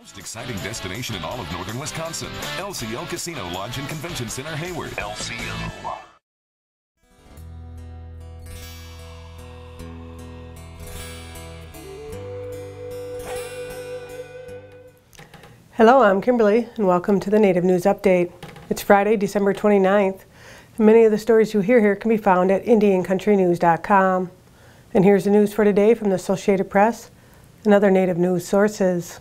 Most exciting destination in all of northern Wisconsin, LCO Casino Lodge and Convention Center, Hayward. LCO. Hello, I'm Kimberlie, and welcome to the Native News Update. It's Friday, December 29th. Many of the stories you hear here can be found at IndianCountryNews.com. And here's the news for today from the Associated Press and other Native news sources.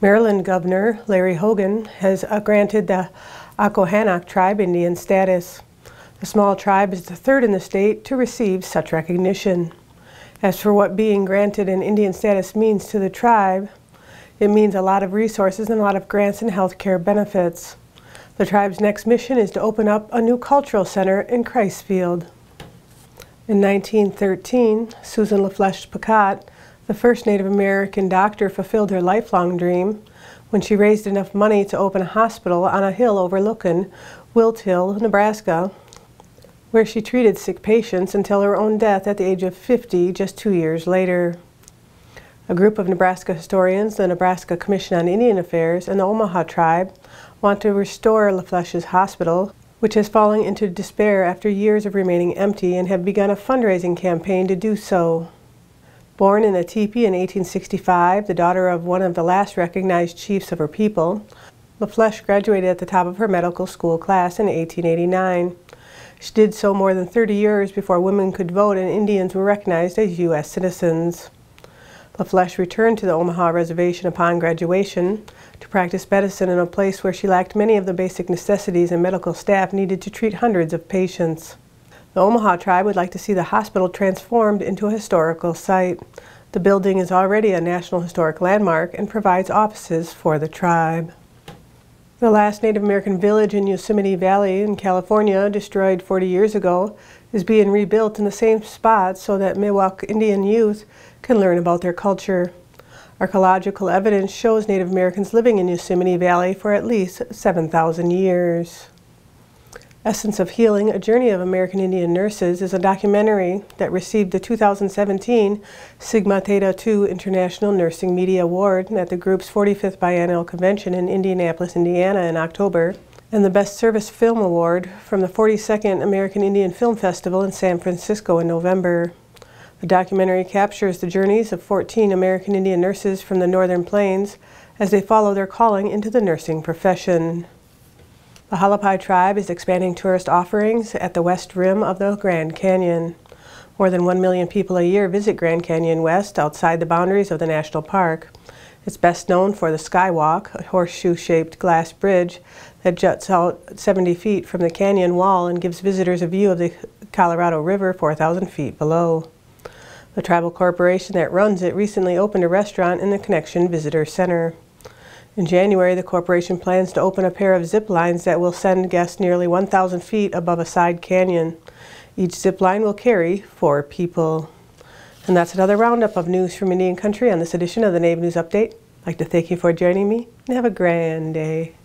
Maryland Governor Larry Hogan has granted the Accohannock Tribe Indian status. The small tribe is the third in the state to receive such recognition. As for what being granted an Indian status means to the tribe, it means a lot of resources and a lot of grants and health care benefits. The tribe's next mission is to open up a new cultural center in Christfield. In 1913, Susan La Flesche Pecotte, the first Native American doctor, fulfilled her lifelong dream when she raised enough money to open a hospital on a hill overlooking Walthill, Nebraska, where she treated sick patients until her own death at the age of 50 just 2 years later. A group of Nebraska historians, the Nebraska Commission on Indian Affairs, and the Omaha Tribe want to restore La Fleshe's hospital, which has fallen into despair after years of remaining empty, and have begun a fundraising campaign to do so. Born in a teepee in 1865, the daughter of one of the last recognized chiefs of her people, La Flesche graduated at the top of her medical school class in 1889. She did so more than 30 years before women could vote and Indians were recognized as U.S. citizens. La Flesche returned to the Omaha reservation upon graduation to practice medicine in a place where she lacked many of the basic necessities and medical staff needed to treat hundreds of patients. The Omaha Tribe would like to see the hospital transformed into a historical site. The building is already a National Historic Landmark and provides offices for the tribe. The last Native American village in Yosemite Valley in California, destroyed 40 years ago, is being rebuilt in the same spot so that Miwok Indian youth can learn about their culture. Archaeological evidence shows Native Americans living in Yosemite Valley for at least 7,000 years. Essence of Healing, A Journey of American Indian Nurses is a documentary that received the 2017 Sigma Theta Tau International Nursing Media Award at the group's 45th Biennial Convention in Indianapolis, Indiana in October, and the Best Service Film Award from the 42nd American Indian Film Festival in San Francisco in November. The documentary captures the journeys of 14 American Indian nurses from the Northern Plains as they follow their calling into the nursing profession. The Hualapai tribe is expanding tourist offerings at the west rim of the Grand Canyon. More than 1 million people a year visit Grand Canyon West outside the boundaries of the national park. It's best known for the Skywalk, a horseshoe-shaped glass bridge that juts out 70 feet from the canyon wall and gives visitors a view of the Colorado River 4,000 feet below. The tribal corporation that runs it recently opened a restaurant in the Connection Visitor Center. In January, the corporation plans to open a pair of zip lines that will send guests nearly 1,000 feet above a side canyon. Each zip line will carry 4 people. And that's another roundup of news from Indian Country on this edition of the Native News Update. I'd like to thank you for joining me, and have a grand day.